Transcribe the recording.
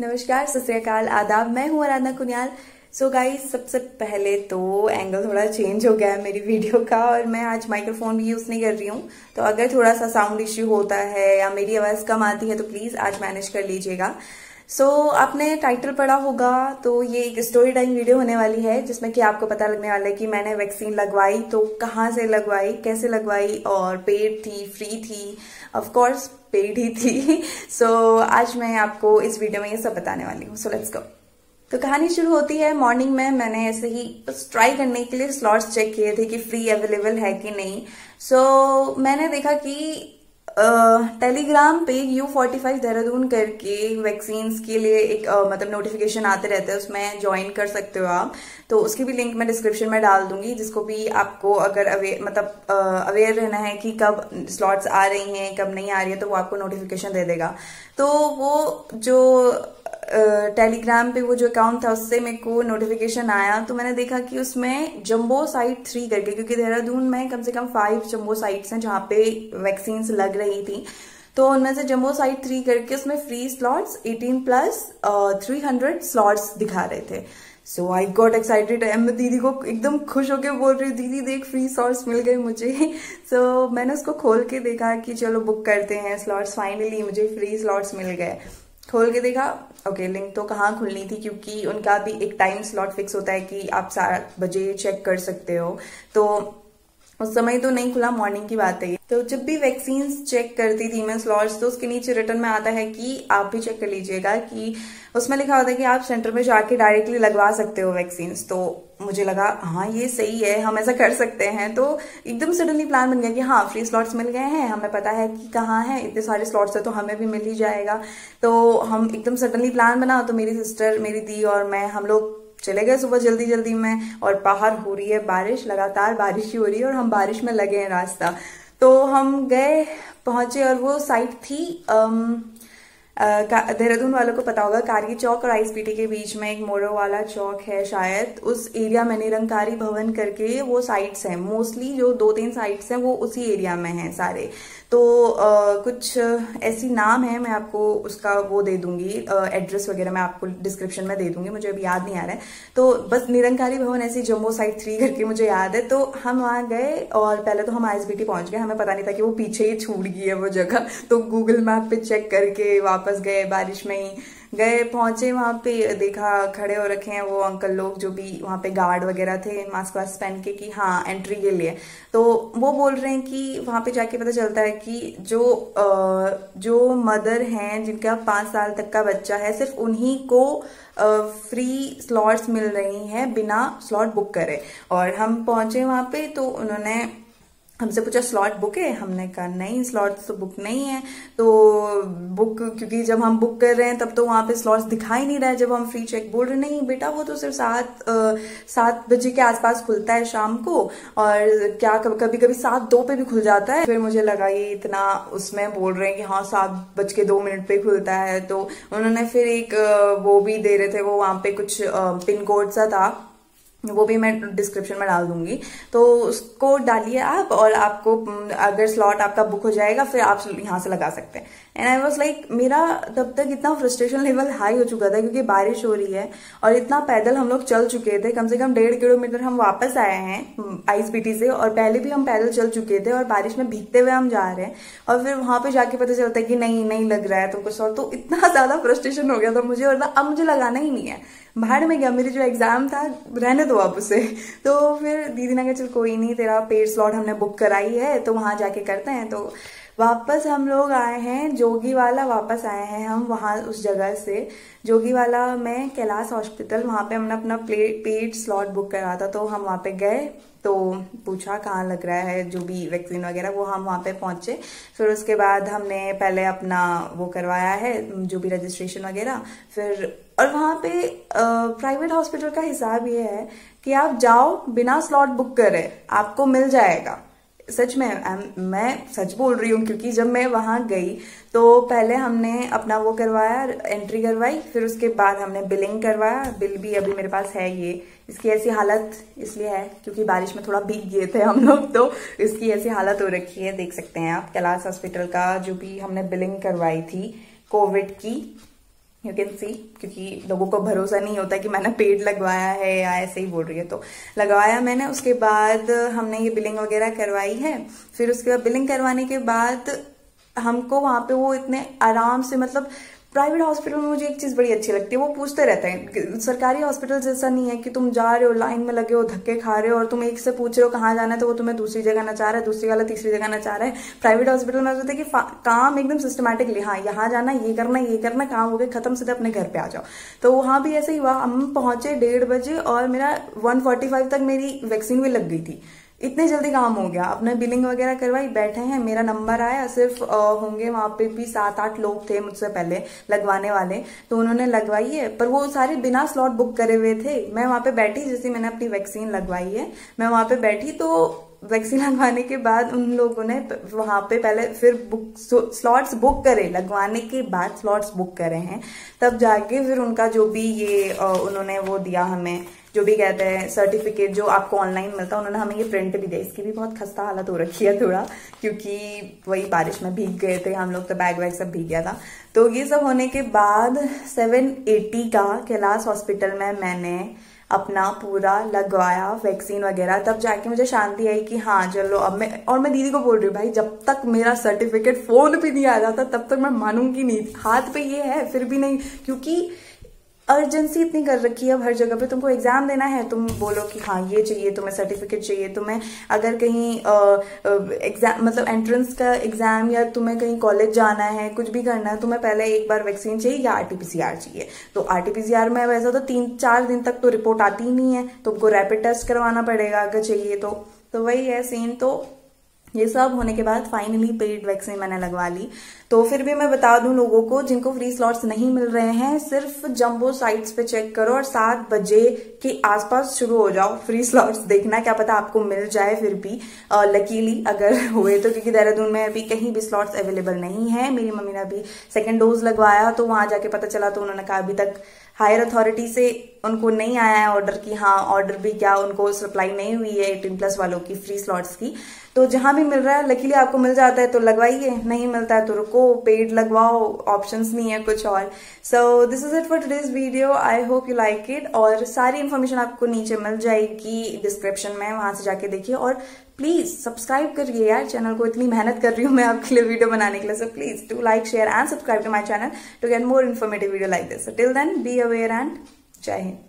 नमस्कार, सत श्री अकाल, आदाब। मैं हूँ आराधना कुनियाल। सो गाइस, सबसे पहले तो एंगल थोड़ा चेंज हो गया है मेरी वीडियो का और मैं आज माइक्रोफोन भी यूज़ नहीं कर रही हूँ, तो अगर थोड़ा सा साउंड इश्यू होता है या मेरी आवाज़ कम आती है तो प्लीज़ आज मैनेज कर लीजिएगा। सो आपने टाइटल पढ़ा होगा, तो ये एक स्टोरी टाइम वीडियो होने वाली है जिसमें कि आपको पता लगने वाला है कि मैंने वैक्सीन लगवाई तो कहाँ से लगवाई, कैसे लगवाई, और पेड थी, फ्री थी, ऑफकोर्स पेड ही थी। सो आज मैं आपको इस वीडियो में ये सब बताने वाली हूँ। So let's go. तो कहानी शुरू होती है मॉर्निंग में। मैंने ऐसे ही बस ट्राई करने के लिए स्लॉट्स चेक किए थे कि फ्री अवेलेबल है कि नहीं। सो मैंने देखा कि टेलीग्राम पे U45 देहरादून करके वैक्सीन्स के लिए एक मतलब नोटिफिकेशन आते रहते हैं, उसमें ज्वाइन कर सकते हो आप। तो उसकी भी लिंक मैं डिस्क्रिप्शन में डाल दूंगी, जिसको भी आपको अगर अवेयर रहना है कि कब स्लॉट्स आ रही हैं कब नहीं आ रही है, तो वो आपको नोटिफिकेशन दे देगा। तो वो जो टेलीग्राम पे वो जो अकाउंट था उससे मेरे को नोटिफिकेशन आया, तो मैंने देखा कि उसमें जम्बो साइट 3 करके, क्योंकि देहरादून में कम से कम 5 जम्बो साइट्स हैं जहाँ पे वैक्सीन्स लग रही थी, तो उनमें से जम्बो साइट 3 करके उसमें फ्री स्लॉट्स 18+ 300 स्लॉट्स दिखा रहे थे। So I got excited. मैं दीदी को एकदम खुश होकर बोल रही हूँ, दीदी देख फ्री स्लॉट्स मिल गए मुझे। सो मैंने उसको खोल के देखा कि चलो बुक करते हैं स्लॉट्स। फाइनली मुझे फ्री स्लॉट्स मिल गए। खोल के देखा, ओके, लिंक तो कहाँ खुलनी थी, क्योंकि उनका भी एक टाइम स्लॉट फिक्स होता है कि आप 7 बजे चेक कर सकते हो, तो उस समय तो नहीं खुला, मॉर्निंग की बात है। तो जब भी वैक्सीन्स चेक करती थी मैं स्लॉट्स, तो उसके नीचे रिटर्न में आता है कि आप भी चेक कर लीजिएगा, कि उसमें लिखा होता है कि आप सेंटर में जाके डायरेक्टली लगवा सकते हो वैक्सीन्स। तो मुझे लगा हाँ ये सही है, हम ऐसा कर सकते हैं। तो एकदम सडनली प्लान बन गया कि हाँ फ्री स्लॉट्स मिल गए हैं, हमें पता है कि कहाँ है, इतने सारे स्लॉट्स है तो हमें भी मिल ही जाएगा। तो हम एकदम सडनली प्लान बना, तो मेरी सिस्टर, मेरी दी और मैं, हम लोग चले गए सुबह जल्दी जल्दी में। और बाहर हो रही है बारिश, लगातार बारिश ही हो रही है और हम बारिश में लगे हैं रास्ता। तो हम गए, पहुंचे, और वो साइट थी देहरादून वालों को पता होगा, कारगी चौक और ISPT के बीच में एक मोड़ो वाला चौक है शायद, उस एरिया में निरंकारी भवन करके वो साइट्स हैं। मोस्टली जो 2-3 साइट्स हैं वो उसी एरिया में हैं सारे। तो कुछ ऐसी नाम है, मैं आपको उसका वो दे दूंगी, एड्रेस वगैरह मैं आपको डिस्क्रिप्शन में दे दूंगी, मुझे अभी याद नहीं आ रहा है। तो बस निरंकारी भवन ऐसी जम्बो साइट 3 करके मुझे याद है। तो हम वहाँ गए और पहले तो हम ISBT पहुँच गए, हमें पता नहीं था कि वो पीछे ही छूट गई है वो जगह। तो गूगल मैप पे चेक करके वापस गए, बारिश में ही गए, पहुंचे वहां पे, देखा खड़े हो रखे हैं वो अंकल लोग जो भी वहां पे गार्ड वगैरह थे, मास्क वास्क पहन के, कि हाँ एंट्री के लिए। तो वो बोल रहे हैं कि वहां पे जाके पता चलता है कि जो मदर हैं जिनका 5 साल तक का बच्चा है, सिर्फ उन्हीं को फ्री स्लॉट्स मिल रही हैं बिना स्लॉट बुक करे। और हम पहुंचे वहां पे तो उन्होंने हमसे पूछा स्लॉट बुक है, हमने कहा नहीं स्लॉट्स तो बुक नहीं है। तो बुक, क्योंकि जब हम बुक कर रहे हैं तब तो वहां पे स्लॉट्स दिखाई नहीं रहा है, जब हम फ्री चेक बोल रहे नहीं बेटा वो तो सिर्फ 7 बजे के आसपास खुलता है शाम को, और क्या कभी 7:02 पे भी खुल जाता है। फिर मुझे लगा ये इतना उसमें बोल रहे हैं कि हाँ 7:02 पे खुलता है। तो उन्होंने फिर एक वो भी दे रहे थे, वो वहां पे कुछ पिन कोड सा था, वो भी मैं डिस्क्रिप्शन में डाल दूंगी। तो उसको डालिए आप और आपको अगर स्लॉट आपका बुक हो जाएगा फिर आप यहाँ से लगा सकते हैं। एंड आई वॉज लाइक, मेरा तब तक इतना फ्रस्ट्रेशन लेवल हाई हो चुका था क्योंकि बारिश हो रही है और इतना पैदल हम लोग चल चुके थे, कम से कम 1.5 किलोमीटर हम वापस आए हैं ISBT से, और पहले भी हम पैदल चल चुके थे और बारिश में भीगते हुए हम जा रहे हैं, और फिर वहां पर जाके पता चलता है कि नहीं लग रहा है तुमको स्लॉट। तो इतना ज्यादा फ्रस्ट्रेशन हो गया था मुझे, और अब मुझे लगाना ही नहीं है, भाड़ में गया मेरे जो एग्जाम था, रहने दो आप उसे। तो फिर दीदी ने कहा चल कोई नहीं, तेरा पेड स्लॉट हमने बुक कराई है तो वहां जाके करते हैं। तो वापस हम लोग आए हैं जोगीवाला, वापस आए हैं हम वहां उस जगह से, जोगीवाला में कैलाश हॉस्पिटल, वहां पे हमने अपना पेड स्लॉट बुक करा था। तो हम वहां पे गए, तो पूछा कहाँ लग रहा है जो भी वैक्सीन वगैरह, वो हम वहाँ पे पहुँचे। फिर उसके बाद हमने पहले अपना वो करवाया है जो भी रजिस्ट्रेशन वगैरह। फिर और वहाँ पे प्राइवेट हॉस्पिटल का हिसाब ये है कि आप जाओ बिना स्लॉट बुक करे, आपको मिल जाएगा। सच में मैं सच बोल रही हूँ, क्योंकि जब मैं वहाँ गई तो पहले हमने अपना वो करवाया, एंट्री करवाई, फिर उसके बाद हमने बिलिंग करवाया। बिल भी अभी मेरे पास है, ये इसकी ऐसी हालत इसलिए है क्योंकि बारिश में थोड़ा भीग गए थे हम लोग, तो इसकी ऐसी हालत हो रखी है, देख सकते हैं आप। कैलाश हॉस्पिटल का जो भी हमने बिलिंग करवाई थी कोविड की, यू कैन सी, क्योंकि लोगों को भरोसा नहीं होता कि मैंने पेड लगवाया है या ऐसे ही बोल रही है। तो लगवाया मैंने, उसके बाद हमने ये बिलिंग वगैरह करवाई है। फिर उसके बाद बिलिंग करवाने के बाद हमको वहाँ पे वो इतने आराम से, मतलब प्राइवेट हॉस्पिटल में मुझे एक चीज़ बड़ी अच्छी लगती है, वो पूछते रहते हैं। सरकारी हॉस्पिटल जैसा नहीं है कि तुम जा रहे हो, लाइन में लगे हो, धक्के खा रहे हो और तुम एक से पूछ रहे हो कहाँ जाना है तो वो तुम्हें दूसरी जगह ना चाह रहा है, दूसरी वाला तीसरी जगह ना चाह रहा है। प्राइवेट हॉस्पिटल में होता है कि काम एकदम सिस्टमैटिकली, हाँ यहाँ जाना, ये करना, काम हो गया खत्म, सीधे अपने घर पर आ जाओ। तो वहाँ भी ऐसे ही हुआ। हम पहुंचे 1:30 बजे और मेरा 1:45 तक मेरी वैक्सीन भी लग गई थी। इतने जल्दी काम हो गया। अपने बिलिंग वगैरह करवाई, बैठे हैं, मेरा नंबर आया। सिर्फ होंगे वहां पे भी 7-8 लोग थे मुझसे पहले लगवाने वाले, तो उन्होंने लगवाई है, पर वो सारे बिना स्लॉट बुक करे हुए थे। मैं वहां पे बैठी, जैसे मैंने अपनी वैक्सीन लगवाई है, मैं वहां पे बैठी। तो वैक्सीन लगवाने के बाद उन लोगों ने वहां पे पहले फिर स्लॉट्स बुक करे, लगवाने के बाद स्लॉट्स बुक करे हैं, तब जाके फिर उनका जो भी ये उन्होंने वो दिया हमें, जो भी कहते हैं सर्टिफिकेट जो आपको ऑनलाइन मिलता है, उन्होंने हमें ये प्रिंट भी दिया। इसकी भी बहुत खस्ता हालत हो रखी है थोड़ा, क्योंकि वही बारिश में भीग गए थे हम लोग, तो बैग वैग सब भीग गया था। तो ये सब होने के बाद 780 का कैलाश हॉस्पिटल में मैंने अपना पूरा लगवाया वैक्सीन वगैरह। तब जाके मुझे शांति आई कि हाँ चलो अब मैं, और मैं दीदी को बोल रही हूँ भाई जब तक मेरा सर्टिफिकेट फोन पे नहीं आ जाता तब तक मैं मानूंगी नहीं। हाथ पे ये है फिर भी नहीं, क्योंकि अर्जेंसी इतनी कर रखी है अब हर जगह पे। तुमको एग्जाम देना है, तुम बोलो कि हाँ ये चाहिए तुम्हें, सर्टिफिकेट चाहिए तुम्हें, अगर कहीं एग्जाम मतलब एंट्रेंस का एग्जाम, या तुम्हें कहीं कॉलेज जाना है, कुछ भी करना है, तुम्हें पहले एक बार वैक्सीन चाहिए या आरटीपीसीआर चाहिए। तो आरटीपीसीआर में वैसा तो 3-4 दिन तक तो रिपोर्ट आती ही नहीं है, तुमको रैपिड टेस्ट करवाना पड़ेगा अगर चाहिए तो वही है सीन। तो ये सब होने के बाद फाइनली पेड वैक्सीन मैंने लगवा ली। तो फिर भी मैं बता दूं लोगों को जिनको फ्री स्लॉट्स नहीं मिल रहे हैं, सिर्फ जम्बो साइट्स पे चेक करो और 7 बजे के आसपास शुरू हो जाओ फ्री स्लॉट्स देखना, क्या पता आपको मिल जाए फिर भी लकीली अगर हुए तो, क्योंकि देहरादून में अभी कहीं भी स्लॉट्स अवेलेबल नहीं है। मेरी मम्मी ने अभी 2nd डोज लगवाया तो वहां जाके पता चला, तो उन्होंने कहा अभी तक हायर अथॉरिटी से उनको नहीं आया है ऑर्डर की, हाँ ऑर्डर भी क्या उनको सप्लाई नहीं हुई है 18+ वालों की फ्री स्लॉट्स की। तो जहां भी मिल रहा है लकीली आपको मिल जाता है तो लगवाइए, नहीं मिलता है तो रुको, पेड लगवाओ, ऑप्शंस नहीं है कुछ और। So this is it for today's video, I hope you like it. और सारी इन्फॉर्मेशन आपको नीचे मिल जाएगी डिस्क्रिप्शन में, वहां से जाके देखिए। और प्लीज सब्सक्राइब करिए यार चैनल को, इतनी मेहनत कर रही हूँ मैं आपके लिए वीडियो बनाने के लिए। So please do like, share and subscribe to my channel to get more informative video like this. Till then be aware and Jai Hind.